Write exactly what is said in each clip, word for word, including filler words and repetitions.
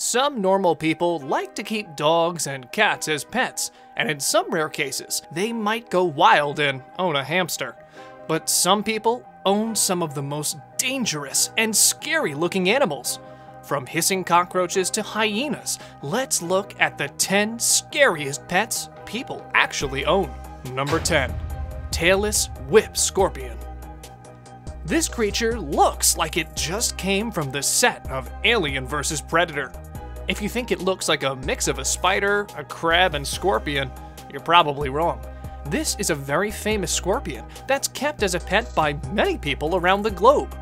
Some normal people like to keep dogs and cats as pets, and in some rare cases, they might go wild and own a hamster. But some people own some of the most dangerous and scary looking animals. From hissing cockroaches to hyenas, let's look at the ten scariest pets people actually own. Number ten. Tailless Whip Scorpion. This creature looks like it just came from the set of Alien versus. Predator. If you think it looks like a mix of a spider, a crab, and scorpion, you're probably wrong. This is a very famous scorpion that's kept as a pet by many people around the globe.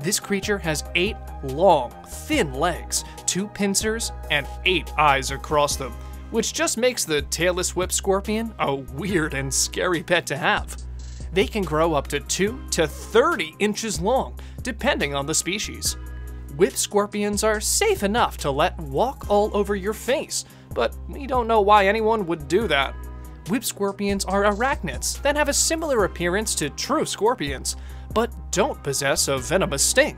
This creature has eight long, thin legs, two pincers, and eight eyes across them, which just makes the tailless whip scorpion a weird and scary pet to have. They can grow up to two to thirty inches long, depending on the species. Whip scorpions are safe enough to let walk all over your face, but we don't know why anyone would do that. Whip scorpions are arachnids that have a similar appearance to true scorpions, but don't possess a venomous sting.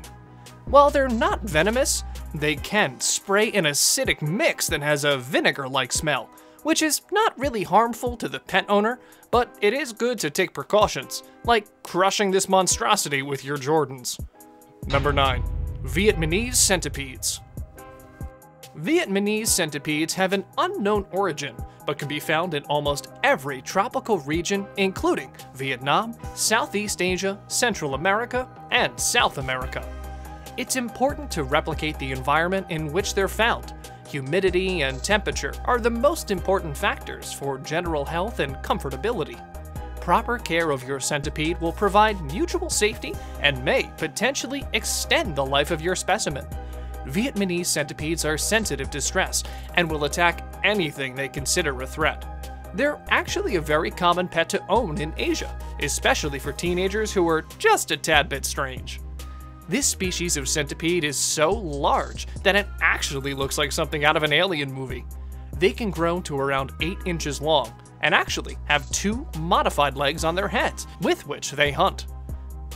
While they're not venomous, they can spray an acidic mix that has a vinegar-like smell, which is not really harmful to the pet owner, but it is good to take precautions, like crushing this monstrosity with your Jordans. Number nine. Vietnamese Centipedes. Vietnamese centipedes have an unknown origin, but can be found in almost every tropical region, including Vietnam, Southeast Asia, Central America, and South America. It's important to replicate the environment in which they're found. Humidity and temperature are the most important factors for general health and comfortability. Proper care of your centipede will provide mutual safety and may potentially extend the life of your specimen. Vietnamese centipedes are sensitive to stress and will attack anything they consider a threat. They're actually a very common pet to own in Asia, especially for teenagers who are just a tad bit strange. This species of centipede is so large that it actually looks like something out of an alien movie. They can grow to around eight inches long and actually have two modified legs on their heads with which they hunt.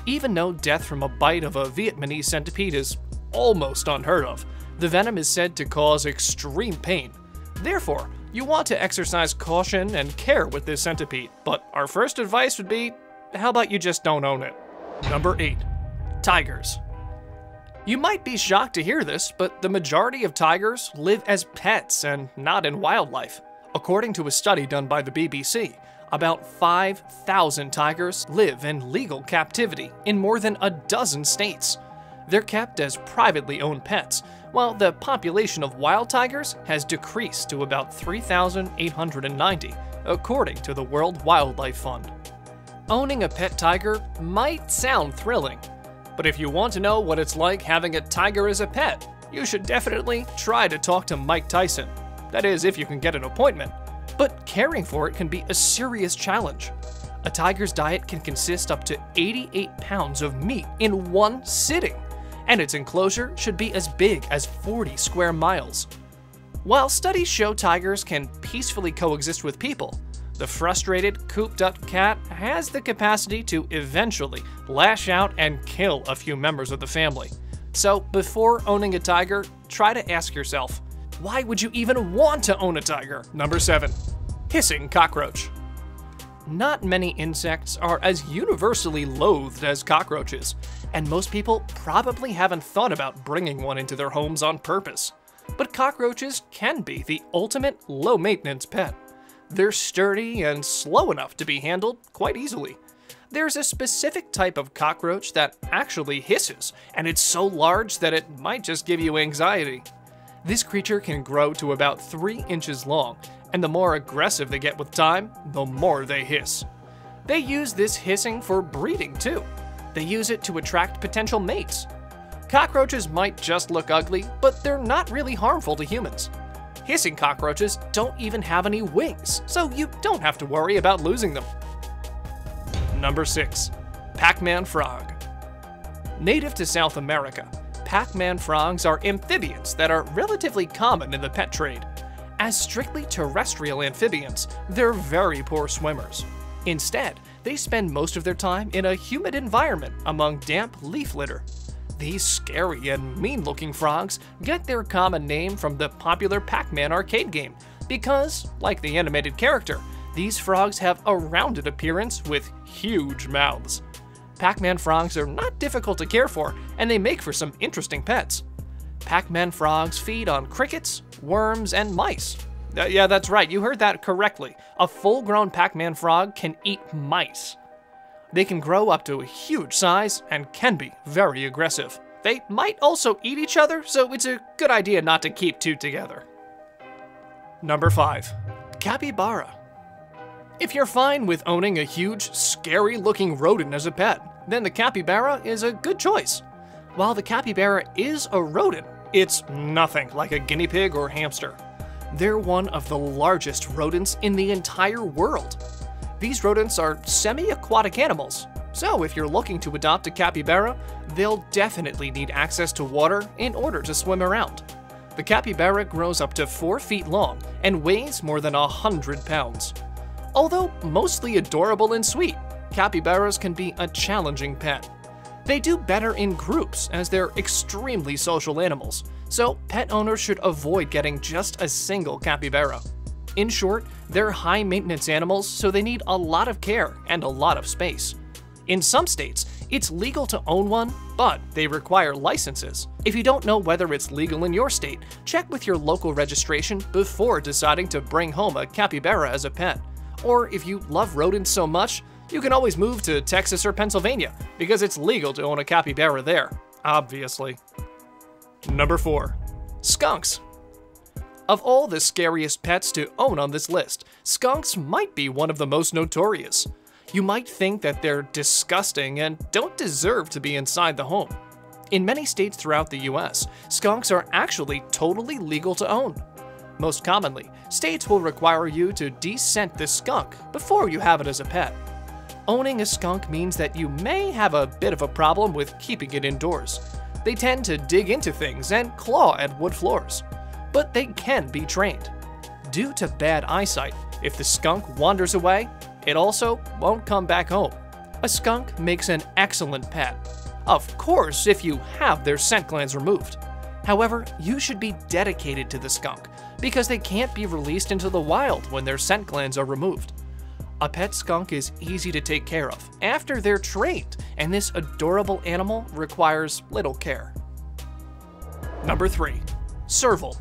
Even though death from a bite of a Vietnamese centipede is almost unheard of, the venom is said to cause extreme pain. Therefore, you want to exercise caution and care with this centipede, but our first advice would be, how about you just don't own it? Number eight. Tigers. You might be shocked to hear this, but the majority of tigers live as pets and not in wildlife. According to a study done by the B B C, about five thousand tigers live in legal captivity in more than a dozen states. They're kept as privately owned pets, while the population of wild tigers has decreased to about three thousand eight hundred ninety, according to the World Wildlife Fund. Owning a pet tiger might sound thrilling, but if you want to know what it's like having a tiger as a pet, you should definitely try to talk to Mike Tyson. That is, if you can get an appointment. But caring for it can be a serious challenge. A tiger's diet can consist up to eighty-eight pounds of meat in one sitting, and its enclosure should be as big as forty square miles. While studies show tigers can peacefully coexist with people, the frustrated, cooped-up cat has the capacity to eventually lash out and kill a few members of the family. So before owning a tiger, try to ask yourself, why would you even want to own a tiger? Number seven. Hissing cockroach. Not many insects are as universally loathed as cockroaches, and most people probably haven't thought about bringing one into their homes on purpose. But cockroaches can be the ultimate low-maintenance pet. They're sturdy and slow enough to be handled quite easily. There's a specific type of cockroach that actually hisses, and it's so large that it might just give you anxiety. This creature can grow to about three inches long, and the more aggressive they get with time, the more they hiss. They use this hissing for breeding too. They use it to attract potential mates. Cockroaches might just look ugly, but they're not really harmful to humans. Hissing cockroaches don't even have any wings, so you don't have to worry about losing them. Number six. Pac-Man Frog. Native to South America, Pac-Man frogs are amphibians that are relatively common in the pet trade. As strictly terrestrial amphibians, they're very poor swimmers. Instead, they spend most of their time in a humid environment among damp leaf litter. These scary and mean-looking frogs get their common name from the popular Pac-Man arcade game because, like the animated character, these frogs have a rounded appearance with huge mouths. Pac-Man frogs are not difficult to care for, and they make for some interesting pets. Pac-Man frogs feed on crickets, worms, and mice. Uh, yeah, that's right, you heard that correctly. A full-grown Pac-Man frog can eat mice. They can grow up to a huge size and can be very aggressive. They might also eat each other, so it's a good idea not to keep two together. Number five, capybara. If you're fine with owning a huge, scary-looking rodent as a pet, then the capybara is a good choice. While the capybara is a rodent, it's nothing like a guinea pig or hamster. They're one of the largest rodents in the entire world. These rodents are semi-aquatic animals, so if you're looking to adopt a capybara, they'll definitely need access to water in order to swim around. The capybara grows up to four feet long and weighs more than one hundred pounds. Although mostly adorable and sweet, capybaras can be a challenging pet. They do better in groups as they're extremely social animals, so pet owners should avoid getting just a single capybara. In short, they're high-maintenance animals, so they need a lot of care and a lot of space. In some states, it's legal to own one, but they require licenses. If you don't know whether it's legal in your state, check with your local registration before deciding to bring home a capybara as a pet. Or if you love rodents so much, you can always move to Texas or Pennsylvania, because it's legal to own a capybara there, obviously. Number four, skunks. Of all the scariest pets to own on this list, skunks might be one of the most notorious. You might think that they're disgusting and don't deserve to be inside the home. In many states throughout the U S, skunks are actually totally legal to own. Most commonly, states will require you to descent the skunk before you have it as a pet. Owning a skunk means that you may have a bit of a problem with keeping it indoors. They tend to dig into things and claw at wood floors. But they can be trained. Due to bad eyesight, if the skunk wanders away, it also won't come back home. A skunk makes an excellent pet, of course if you have their scent glands removed. However, you should be dedicated to the skunk, because they can't be released into the wild when their scent glands are removed. A pet skunk is easy to take care of after they're trained, and this adorable animal requires little care. Number three, serval.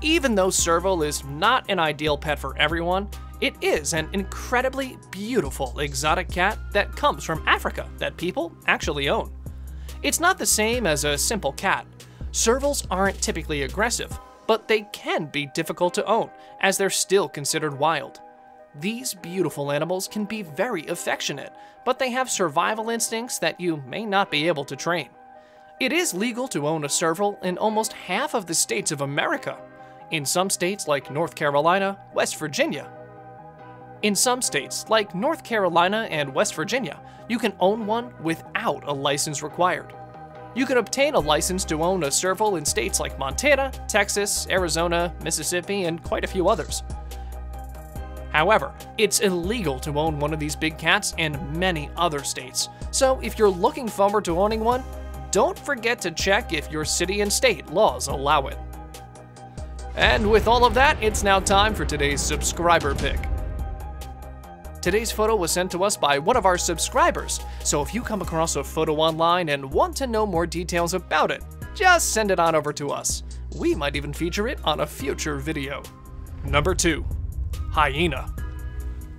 Even though serval is not an ideal pet for everyone, it is an incredibly beautiful exotic cat that comes from Africa that people actually own. It's not the same as a simple cat. Servals aren't typically aggressive, but they can be difficult to own as they're still considered wild. These beautiful animals can be very affectionate, but they have survival instincts that you may not be able to train. It is legal to own a serval in almost half of the states of America. In some states like North Carolina, West Virginia. In some states like North Carolina and West Virginia, you can own one without a license required. You can obtain a license to own a serval in states like Montana, Texas, Arizona, Mississippi, and quite a few others. However, it's illegal to own one of these big cats in many other states, so if you're looking forward to owning one, don't forget to check if your city and state laws allow it. And with all of that, it's now time for today's subscriber pick. Today's photo was sent to us by one of our subscribers, so if you come across a photo online and want to know more details about it, just send it on over to us. We might even feature it on a future video. Number two, hyena.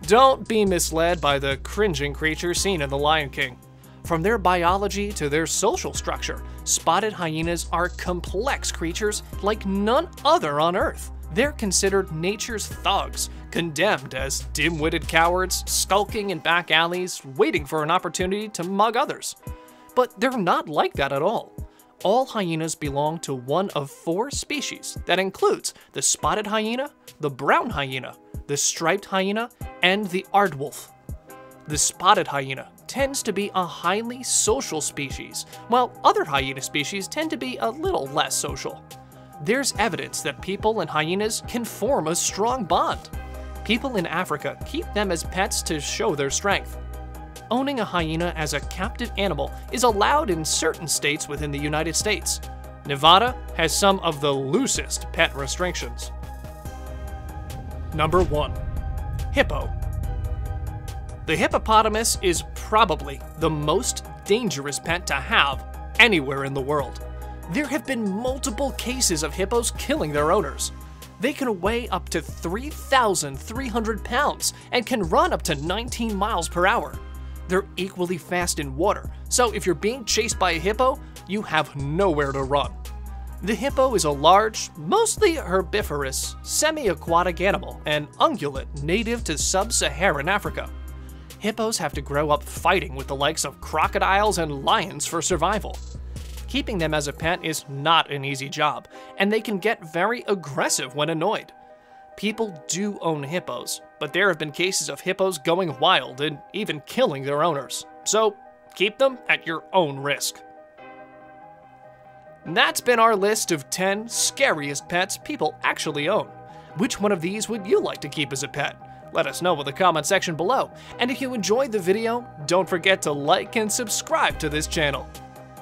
Don't be misled by the cringing creature seen in The Lion King. From their biology to their social structure, spotted hyenas are complex creatures like none other on Earth. They're considered nature's thugs, condemned as dim-witted cowards, skulking in back alleys, waiting for an opportunity to mug others. But they're not like that at all. All hyenas belong to one of four species that includes the spotted hyena, the brown hyena, the striped hyena, and the aardwolf. The spotted hyena tends to be a highly social species, while other hyena species tend to be a little less social. There's evidence that people and hyenas can form a strong bond. People in Africa keep them as pets to show their strength. owning a hyena as a captive animal is allowed in certain states within the United States. Nevada has some of the loosest pet restrictions. Number one. Hippo. The hippopotamus is probably the most dangerous pet to have anywhere in the world. There have been multiple cases of hippos killing their owners. They can weigh up to three thousand three hundred pounds and can run up to nineteen miles per hour. They're equally fast in water, so if you're being chased by a hippo, you have nowhere to run. The hippo is a large, mostly herbivorous, semi-aquatic animal, an ungulate native to sub-Saharan Africa. Hippos have to grow up fighting with the likes of crocodiles and lions for survival. Keeping them as a pet is not an easy job, and they can get very aggressive when annoyed. People do own hippos, but there have been cases of hippos going wild and even killing their owners, so keep them at your own risk. That's been our list of ten scariest pets people actually own. Which one of these would you like to keep as a pet? Let us know in the comment section below. And if you enjoyed the video, don't forget to like and subscribe to this channel.